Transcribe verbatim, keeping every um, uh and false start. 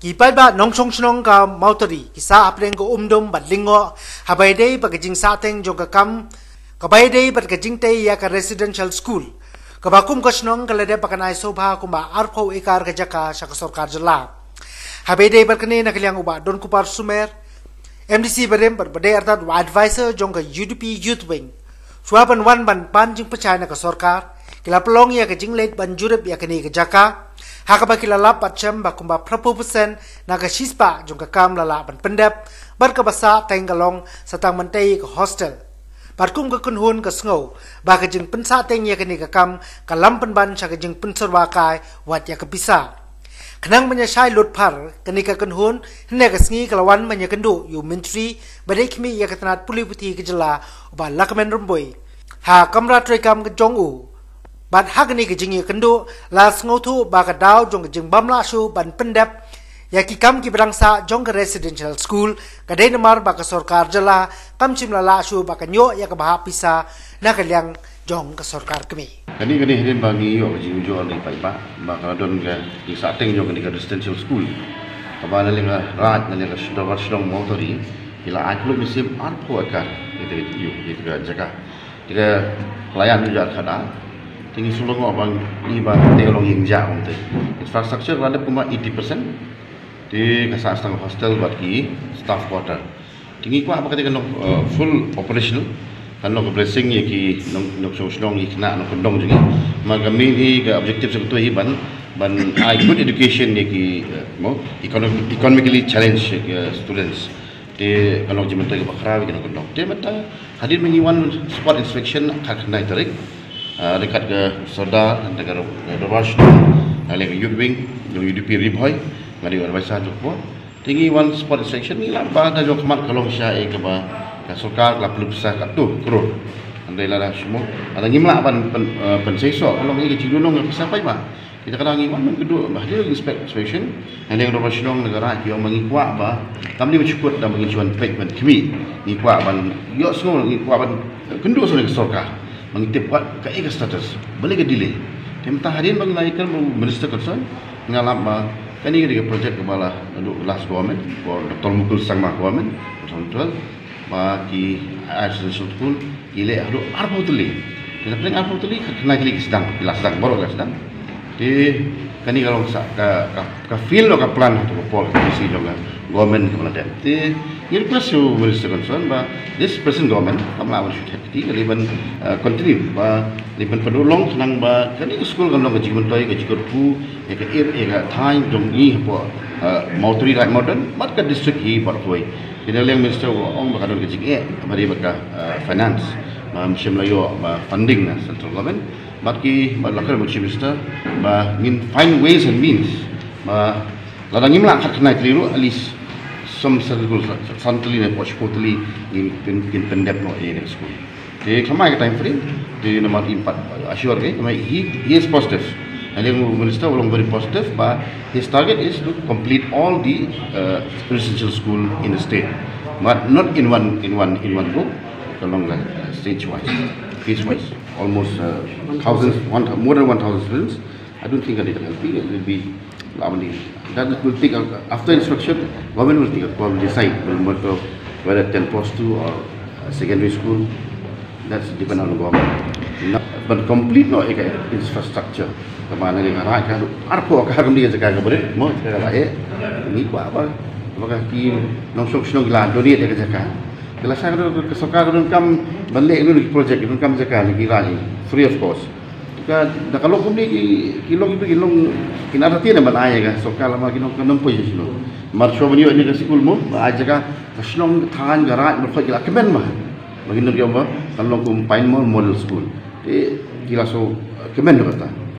Kipai ba nongsong senong ka mautari kisa apreng ko umdom badlingo habai day pagajing sateng joga kam kabai day pagajing tay ya ka residential school kabakum ka senong kalade pakanai sobha kuma arpo ikar kajaka saka sorkar jela habai day pagkane nakaliang uba don kupar sumer M D C barem berbadai artat advisor jongka U D P youth wing suapan wan ban panjing pecah na ka sorkar kila pelong ya kajing late banjurip ya kane kajaka Hakaba kilala pacham bakumba prapupusen naga shispa jongka kam lala ban pendep barkabasa tenggalong satang mentei ke hostel. Barkum ke kunhun ke sengau baka jeng pensa teng ya kene kam kalam penban saka jeng pensor wakai wat ya kepisa. Kenang menyasai lutpar kene ka kunhun hene ke sengi kelawan menyakendu yu menteri badai kimi ya ketenat puli putih kejela uba lakamen remboi. Ha kamra trekam ke jong u. Ban hak ni kejeng ya kendo la sengotu baka dau jong kejeng bamla su ban pendep ya kikam ki berangsa jong ke residential school kadai nemar baka sorkar jela kam cimla la su baka nyok ya ke bahapisa na kaliang jong ke sorkar kemi kani kani hidin bangi yo kejeng jo ni pai ba baka don ke di sateng jong ke residential school kabana linga rat na linga sudawar sudong motori ila aklu misip arpo akar itu itu itu jaga tiga layan juga kada Tinggi sulung abang iba teknologi injak untuk infrastruktur ada cuma eighty percent di kesasar hostel buat ki staff quarter. Tinggi kuah apa kata full operational kan nong blessing ya ki nong nong sulung ikna nong kendong juga. Maka ini ke objektif sebetulnya iban ban good education ya ki mau economically challenge students. Di kalau zaman tu ke bakra kita kendong. Dia mata hadir mengiwan sport inspection kat naik tarik. Dekat ke Soda dan dekat Rush oleh Youth Wing yang U D P Riboy ngadi Warsa Joko tinggi one sport section ni lah pada jok kemat kalau syai ke ba kasukar lapan puluh besar kat tu kru andai lah semua ada ngimlah pan penseso kalau ni kecil dunung sampai ba kita kadang ngiman kedua bah dia inspection ada yang Rush Long negara yang mengikuat ba kami bersyukur dan mengijuan treatment kami ngikuat ban yo semua ngikuat ban kendu sore kasukar mengitip kuat ke eka status boleh ke delay tempat harian bagi naikkan minister concern mengalama kan ini ke projek kepala untuk last government for Doktor Mukul Sang Mah government contoh bagi action school ile aduh arpo tuli dan paling arpo tuli kena klik sedang bila sedang baru sedang di kan ini kalau ke ke feel ke plan atau policy juga government kemudian di ini plus minister concern bah this present government kama awal sudah tiga liban kontrib bah liban pendulong senang bah kan ini school kan lomba jimun toy ke jikurku ke air ke time jongi apa mau turi right modern mat ke district hi parkway kita yang minister ong bakadon ke jige mari bakah finance macam layo funding central government bagi melakar musim minister bah min find ways and means bah ladang imla kat kena keliru alis som sergul santli ne poch potli in in pendep no ini school de kama time frame de nomor empat assure ke kama he is positive and the minister belum very positive but his target is to complete all the uh, residential school in the state but not in one in one in one group along the stage wise phase wise almost uh, thousands, one, more than one thousand students. I don't think that it will be, it will be, that will take, after instruction, government will, take, will decide whether, whether ten plus two or secondary school, that's depend on the government. Not, but complete no infrastructure, kemana yang arah, kalau arpo akan dia sekarang kemudian, mau sekarang eh, ini apa, maka kita langsung senang gelar dunia dia kerjakan. Kalau saya kesukar dengan kam balik dulu projek dengan kam sekarang kira ni free of cost. Jika kalau kau ni kilong itu kilong kita ada tiada banyak kan. Sokar lama kita kena nampai je silo. Marsho banyak ni kasih kulmu. Aja kan senang than garat berkhid kita kemen mah. Bagi negara apa kalau kau pain model school. Jadi kita so kemen juga tak.